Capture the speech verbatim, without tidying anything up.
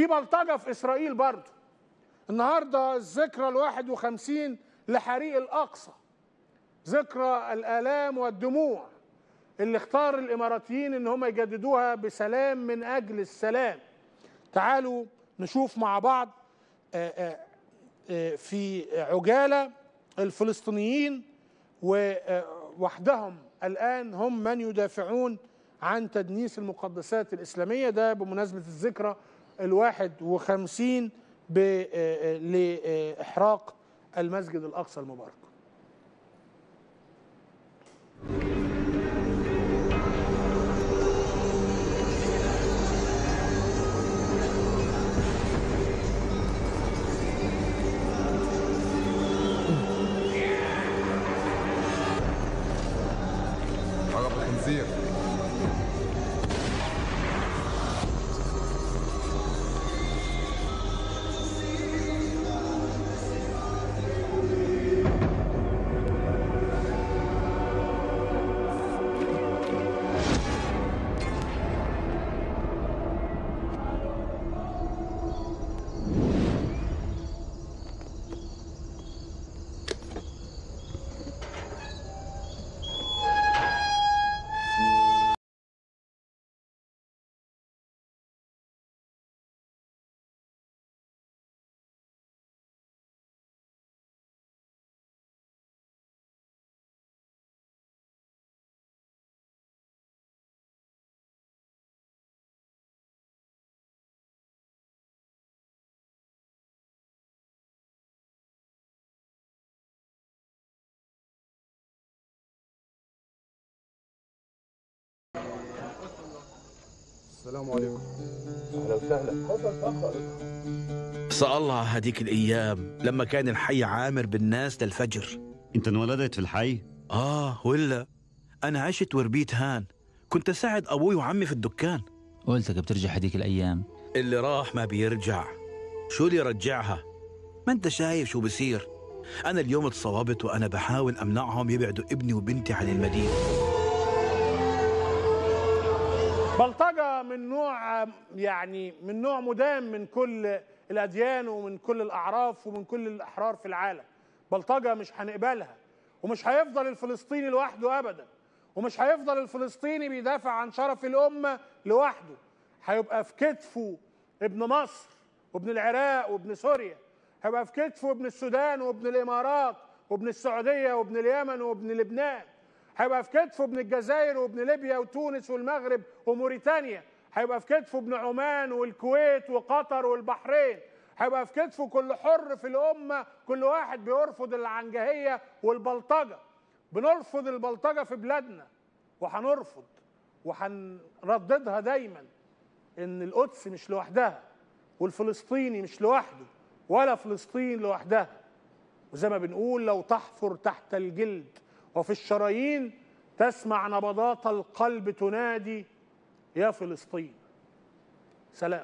في بلطجه في اسرائيل برضه. النهارده الذكرى الواحد وخمسين لحريق الاقصى، ذكرى الالام والدموع اللي اختار الاماراتيين ان هم يجددوها بسلام من اجل السلام. تعالوا نشوف مع بعض في عجاله الفلسطينيين، ووحدهم الان هم من يدافعون عن تدنيس المقدسات الاسلاميه، ده بمناسبه الذكرى الواحد وخمسين لإحراق المسجد الأقصى المبارك. عقب الخنزير السلام عليكم. اهلا وسهلا. اتفضل اتفضل. سأل الله هذيك الايام لما كان الحي عامر بالناس للفجر. انت انولدت في الحي؟ اه ولا انا عشت وربيت هان، كنت اساعد ابوي وعمي في الدكان. قلتك بترجع هذيك الايام. اللي راح ما بيرجع، شو اللي يرجعها؟ ما انت شايف شو بصير. انا اليوم اتصابت وانا بحاول امنعهم يبعدوا ابني وبنتي عن المدينه. بلطجة من نوع يعني من نوع مدام من كل الأديان ومن كل الأعراف ومن كل الأحرار في العالم. بلطجة مش هنقبلها، ومش هيفضل الفلسطيني لوحده أبدا، ومش هيفضل الفلسطيني بيدافع عن شرف الأمة لوحده. هيبقى في كتفه ابن مصر وابن العراق وابن سوريا، هيبقى في كتفه ابن السودان وابن الإمارات وابن السعودية وابن اليمن وابن لبنان، هيبقى في كتفه ابن الجزائر وابن ليبيا وتونس والمغرب وموريتانيا، هيبقى في كتفه ابن عمان والكويت وقطر والبحرين، هيبقى في كتفه كل حر في الأمة، كل واحد بيرفض العنجهية والبلطجة. بنرفض البلطجة في بلادنا وهنرفض وهنرددها دايما، إن القدس مش لوحدها والفلسطيني مش لوحده ولا فلسطين لوحدها. وزي ما بنقول، لو تحفر تحت الجلد وفي الشرايين تسمع نبضات القلب تنادي يا فلسطين. سلام.